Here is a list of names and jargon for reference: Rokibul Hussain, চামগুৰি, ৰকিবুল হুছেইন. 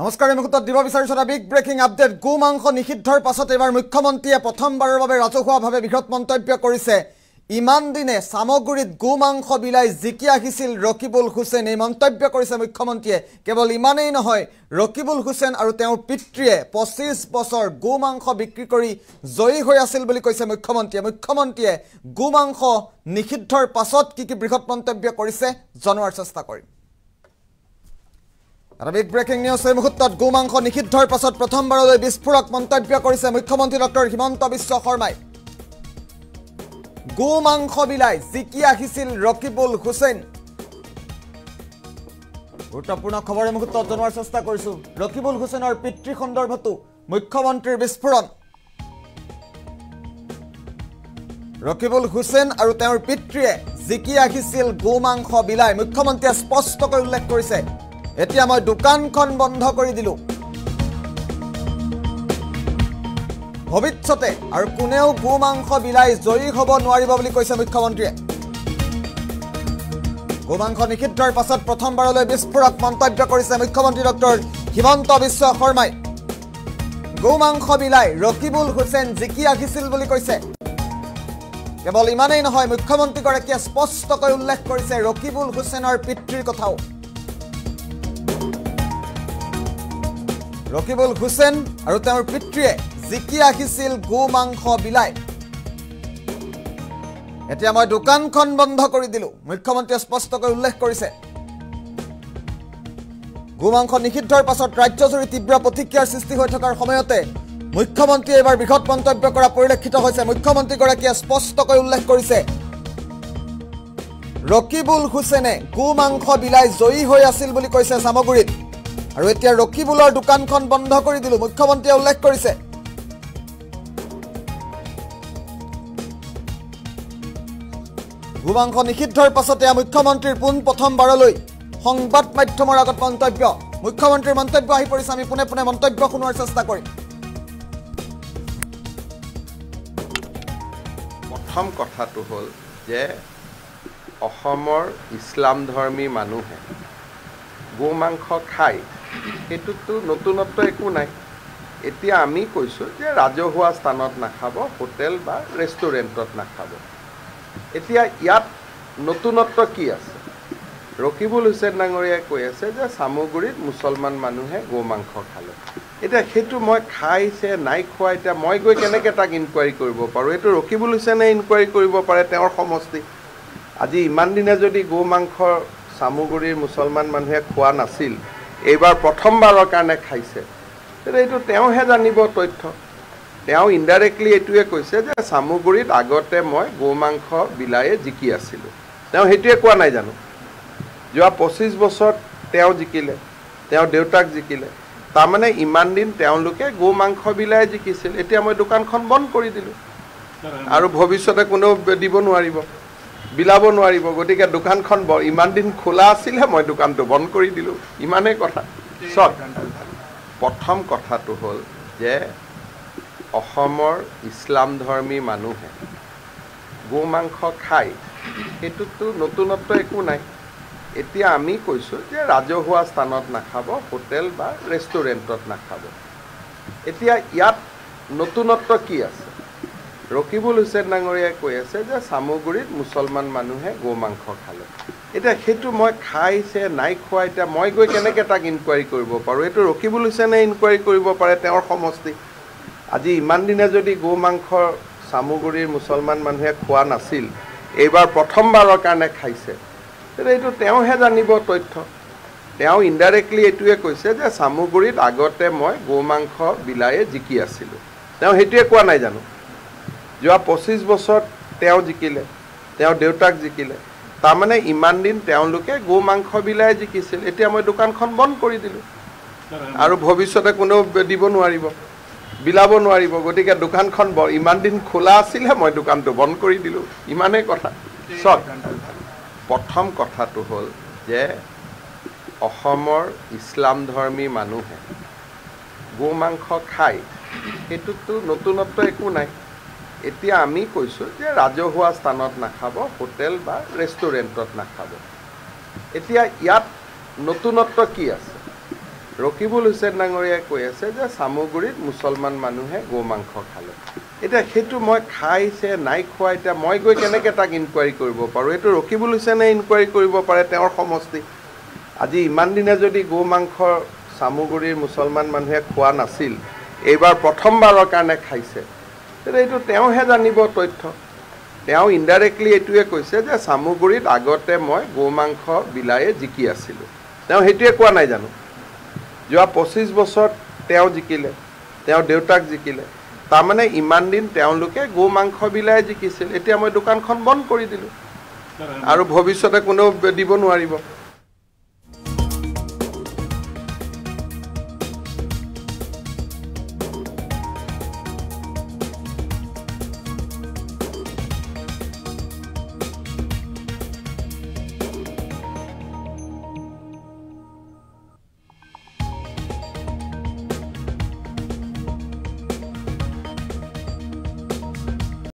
নমস্কাৰ, আমি উত্তৰ দিব বিচাৰিছো এটা বিগ ব্ৰেকিং আপডেট। গো মাংস নিষিদ্ধৰ পাছত এবাৰ মুখ্যমন্ত্ৰীয়ে প্ৰথমবাৰৰ বাবে ৰাজহুৱাভাৱে বৃহৎ মন্তব্য কৰিছে। ইমান দিনে সামগ্ৰীত গো মাংস বিলাই জিকি আহিছিল ৰকিবুল হুছেইন, এই মন্তব্য কৰিছে মুখ্যমন্ত্ৰীয়ে। কেৱল ইমানেই নহয়, ৰকিবুল হুছেইন আৰু তেওঁৰ পিতৃয়ে 25 বছৰ গো মাংস বিক্ৰী কৰি জয়ী হৈ আছিল বুলি কৈছে মুখ্যমন্ত্ৰীয়ে। মুখ্যমন্ত্ৰীয়ে গো মাংস নিষিদ্ধৰ পাছত কি কি বৃহৎ মন্তব্য কৰিছে জনোৱাৰ চেষ্টা কৰিম। আৰু বিগ ব্ৰেকিং নিউজ, এই মুহূৰ্তত গো মাংস নিষিদ্ধৰ পাছত প্ৰথমবাৰলৈ বিস্ফোৰক মন্তব্য কৰিছে মুখ্যমন্ত্ৰী ডক্টৰ হিমন্ত বিশ্ব শৰ্মাই। গো মাংস বিলাই জিকি আহিছিল ৰকিবুল হুছেইন, গুৰুত্বপূৰ্ণ খবৰ এই মুহূৰ্তত জনোৱাৰ চেষ্টা কৰিছো। ৰকিবুল হুছেইনৰ পিতৃ সন্দৰ্ভতো মুখ্যমন্ত্ৰীৰ বিস্ফোৰণ। ৰকিবুল হুছেইন আৰু তেওঁৰ পিতৃয়ে জিকি আহিছিল গো মাংস বিলাই, মুখ্যমন্ত্ৰীয়ে স্পষ্টকৈ উল্লেখ কৰিছে। এতিয়া মই দোকানখন বন্ধ কৰি দিলো, ভৱিষ্যতে আৰু কোনেও গো মাংস বিলাই জয়ী হ'ব নোৱাৰিব বুলি কৈছে মুখ্যমন্ত্ৰীয়ে। গো মাংস নিষিদ্ধৰ পাছত প্ৰথমবাৰলৈ বিস্ফোৰক মন্তব্য কৰিছে মুখ্যমন্ত্ৰী ডক্টৰ হিমন্ত বিশ্ব শৰ্মাই। গো মাংস বিলাই ৰকিবুল হুছেইন জিকি আহিছিল বুলি কৈছে। কেৱল ইমানেই নহয়, মুখ্যমন্ত্ৰীগৰাকীয়ে স্পষ্টকৈ উল্লেখ কৰিছে ৰকিবুল হুছেইনৰ পিতৃৰ কথাও। ৰকিবুল হুছেইন আৰু তেওঁৰ পিতৃয়ে জিকি আহিছিল গো মাংস বিলাই, এতিয়া মই দোকানখন বন্ধ কৰি দিলো, মুখ্যমন্ত্ৰীয়ে স্পষ্টকৈ উল্লেখ কৰিছে। গো মাংস নিষিদ্ধৰ পাছত ৰাজ্যজুৰি তীব্ৰ প্ৰতিক্ৰিয়াৰ সৃষ্টি হৈ থকাৰ সময়তে মুখ্যমন্ত্ৰীয়ে এইবাৰ বৃহৎ মন্তব্য কৰা পৰিলক্ষিত হৈছে। মুখ্যমন্ত্ৰীগৰাকীয়ে স্পষ্টকৈ উল্লেখ কৰিছে ৰকিবুল হুছেইনে গো মাংস বিলাই জয়ী হৈ আছিল বুলি কৈছে সামগ্ৰীত, আৰু এতিয়া ৰকিবুলৰ দোকানখন বন্ধ কৰি দিলো, মুখ্যমন্ত্ৰীয়ে উল্লেখ কৰিছে। গো মাংস নিষিদ্ধৰ পাছতে মুখ্যমন্ত্ৰীৰ প্ৰথমবাৰলৈ সংবাদ মাধ্যমৰ আগত মন্তব্য। মুখ্যমন্ত্ৰীৰ মন্তব্য আহি পৰিছে, আমি পোনে পোনে মন্তব্য শুনোৱাৰ চেষ্টা কৰিম। প্ৰথম কথাটো হ'ল যে অসমৰ ইছলাম ধৰ্মী মানুহে গো মাংস খায়, সেইটোতো নতুনত্ব একো নাই। এতিয়া আমি কৈছোঁ যে ৰাজহুৱা স্থানত নাখাব, হোটেল বা ৰেষ্টুৰেণ্টত নাখাব। এতিয়া ইয়াত নতুনত্ব কি আছে? ৰকিবুল হুছেইন ডাঙৰীয়াই কৈ আছে যে চামগুৰিত মুছলমান মানুহে গো মাংস খালে। এতিয়া সেইটো মই খাইছে নাই খোৱা, এতিয়া মই গৈ কেনেকৈ তাক ইনকুৱাৰী কৰিব পাৰোঁ? এইটো ৰকিবুল হুছেইনে ইনকুৱাৰী কৰিব পাৰে, তেওঁৰ সমষ্টি। আজি ইমান দিনে যদি গো মাংস চামগুৰিৰ মুছলমান মানুহে খোৱা নাছিল, এইবাৰ প্ৰথমবাৰৰ কাৰণে খাইছে, তেতিয়া এইটো তেওঁহে জানিব তথ্য। তেওঁ ইনডাইৰেক্টলি এইটোৱে কৈছে যে চামগুৰিত আগতে মই গো মাংস বিলায়ে জিকি আছিলোঁ। তেওঁ সেইটোৱে কোৱা নাই জানো? যোৱা 25 বছৰত তেওঁ জিকিলে, তেওঁ দেউতাক জিকিলে, তাৰমানে ইমান দিন তেওঁলোকে গো মাংস বিলায়ে জিকিছিল। এতিয়া মই দোকানখন বন্ধ কৰি দিলোঁ আৰু ভৱিষ্যতে কোনেও দিব নোৱাৰিব, বিলাব নোৱাৰিব, গতিকে দোকানখন ইমান দিন খোলা আছিলে, মই দোকানটো বন্ধ কৰি দিলোঁ। ইমানেই কথা। চব প্ৰথম কথাটো হ'ল যে অসমৰ ইছলাম ধৰ্মী মানুহে গো মাংস খায়, সেইটোতো নতুনত্ব একো নাই। এতিয়া আমি কৈছোঁ যে ৰাজহুৱা স্থানত নাখাব, হোটেল বা ৰেষ্টুৰেণ্টত নাখাব। এতিয়া ইয়াত নতুনত্ব কি আছে? ৰকিবুল হুছেইন ডাঙৰীয়াই কৈ আছে যে চামগুৰিত মুছলমান মানুহে গো মাংস খালে। এতিয়া সেইটো মই খাইছে নাই খোৱা, এতিয়া মই গৈ কেনেকৈ তাক ইনকুৱাৰী কৰিব পাৰোঁ? এইটো ৰকিবুল হুছেইনে ইনকুৱাৰী কৰিব পাৰে, তেওঁৰ সমষ্টি। আজি ইমান দিনে যদি গো মাংস চামগুৰিৰ মুছলমান মানুহে খোৱা নাছিল, এইবাৰ প্ৰথমবাৰৰ কাৰণে খাইছে, তেতিয়া এইটো তেওঁহে জানিব তথ্য। তেওঁ ইনডাইৰেক্টলি এইটোৱে কৈছে যে চামগুৰিত আগতে মই গো মাংস বিলায়ে জিকি আছিলোঁ। তেওঁ সেইটোৱে কোৱা নাই জানো? যোৱা 25 বছৰত তেওঁ জিকিলে, তেওঁ দেউতাক জিকিলে, তাৰমানে ইমান দিন তেওঁলোকে গো মাংস বিলাই জিকিছিল। এতিয়া মই দোকানখন বন্ধ কৰি দিলোঁ আৰু ভৱিষ্যতে কোনেও দিব নোৱাৰিব, বিলাব নোৱাৰিব, গতিকে দোকানখন ইমান দিন খোলা আছিলে, মই দোকানটো বন্ধ কৰি দিলোঁ। ইমানেই কথা। চব প্ৰথম কথাটো হ'ল যে অসমৰ ইছলাম ধৰ্মী মানুহে গো মাংস খায়, সেইটোতো নতুনত্ব একো নাই। এতিয়া আমি কৈছোঁ যে ৰাজহুৱা স্থানত নাখাব, হোটেল বা ৰেষ্টুৰেণ্টত নাখাব। এতিয়া ইয়াত নতুনত্ব কি আছে? ৰকিবুল হুছেইন ডাঙৰীয়াই কৈ আছে যে চামগুৰিত মুছলমান মানুহে গো মাংস খালে। এতিয়া সেইটো মই খাইছে নাই খোৱা, এতিয়া মই গৈ কেনেকৈ তাক ইনকুৱাৰী কৰিব পাৰোঁ? এইটো ৰকিবুল হুছেইনে ইনকুৱাৰী কৰিব পাৰে, তেওঁৰ সমষ্টি। আজি ইমান দিনে যদি গো মাংস চামগুৰিৰ মুছলমান মানুহে খোৱা নাছিল, এইবাৰ প্ৰথমবাৰৰ কাৰণে খাইছে, তেতিয়া এইটো তেওঁহে জানিব তথ্য। তেওঁ ইনডাইৰেক্টলি এইটোৱে কৈছে যে চামগুৰিত আগতে মই গো মাংস বিলায়ে জিকি আছিলোঁ। তেওঁ সেইটোৱে কোৱা নাই জানো? যোৱা 25 বছৰত তেওঁ জিকিলে, তেওঁ দেউতাক জিকিলে। তাৰমানে ইমান দিন তেওঁলোকে গো মাংস বিলাই জিকিছিল। এতিয়া মই দোকানখন বন্ধ কৰি দিলোঁ আৰু ভৱিষ্যতে কোনেও দিব নোৱাৰিব।